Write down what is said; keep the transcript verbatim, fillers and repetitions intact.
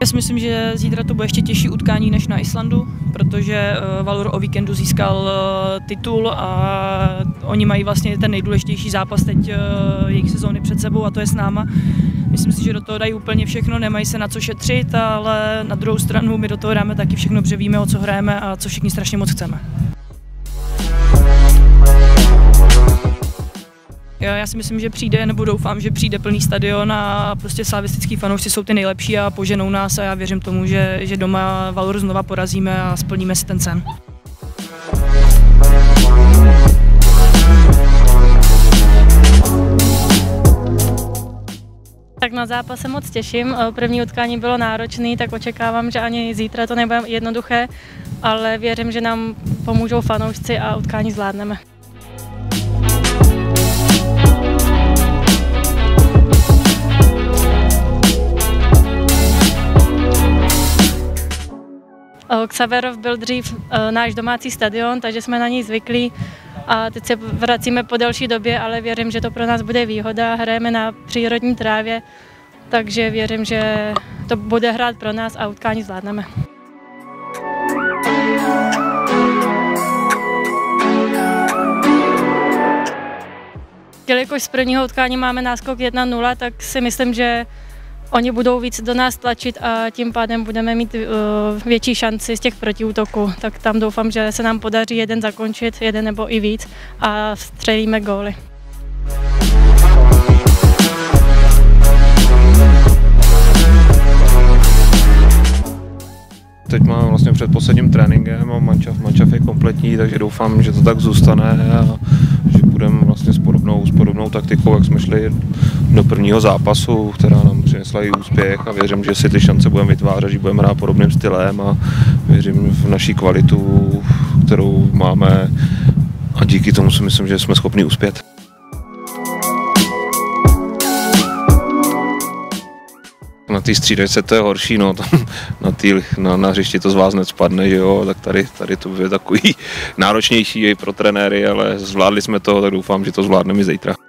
Já si myslím, že zítra to bude ještě těžší utkání než na Islandu, protože Valur o víkendu získal titul a oni mají vlastně ten nejdůležitější zápas teď jejich sezóny před sebou a to je s náma. Myslím si, že do toho dají úplně všechno, nemají se na co šetřit, ale na druhou stranu my do toho dáme taky všechno, protože víme, o co hrajeme a co všichni strašně moc chceme. Já si myslím, že přijde, nebo doufám, že přijde plný stadion a prostě slavistický fanoušci jsou ty nejlepší a poženou nás a já věřím tomu, že, že doma Valur znova porazíme a splníme si ten sen. Tak na zápas se moc těším, první utkání bylo náročné, tak očekávám, že ani zítra to nebude jednoduché, ale věřím, že nám pomůžou fanoušci a utkání zvládneme. Xaverov byl dřív náš domácí stadion, takže jsme na něj zvyklí a teď se vracíme po delší době, ale věřím, že to pro nás bude výhoda. Hrajeme na přírodní trávě, takže věřím, že to bude hrát pro nás a utkání zvládneme. Jelikož z prvního utkání máme náskok jedna nula, tak si myslím, že oni budou víc do nás tlačit a tím pádem budeme mít uh, větší šanci z těch protiútoků. Tak tam doufám, že se nám podaří jeden zakončit, jeden nebo i víc a vstřelíme góly. Teď mám vlastně před posledním tréninkem a mančaf je kompletní, takže doufám, že to tak zůstane a že budeme vlastně s podobnou, s podobnou taktikou, jak jsme šli do prvního zápasu, která nám přinesla i úspěch a věřím, že si ty šance budeme vytvářet, že budeme hrát podobným stylem a věřím v naší kvalitu, kterou máme a díky tomu si myslím, že jsme schopni uspět. Na té střídačce to je horší, no, tam na, tý, na, na hřišti to z vás nespadne, že jo, tak tady, tady to bude takový náročnější i pro trenéry, ale zvládli jsme to, tak doufám, že to zvládneme i zítra.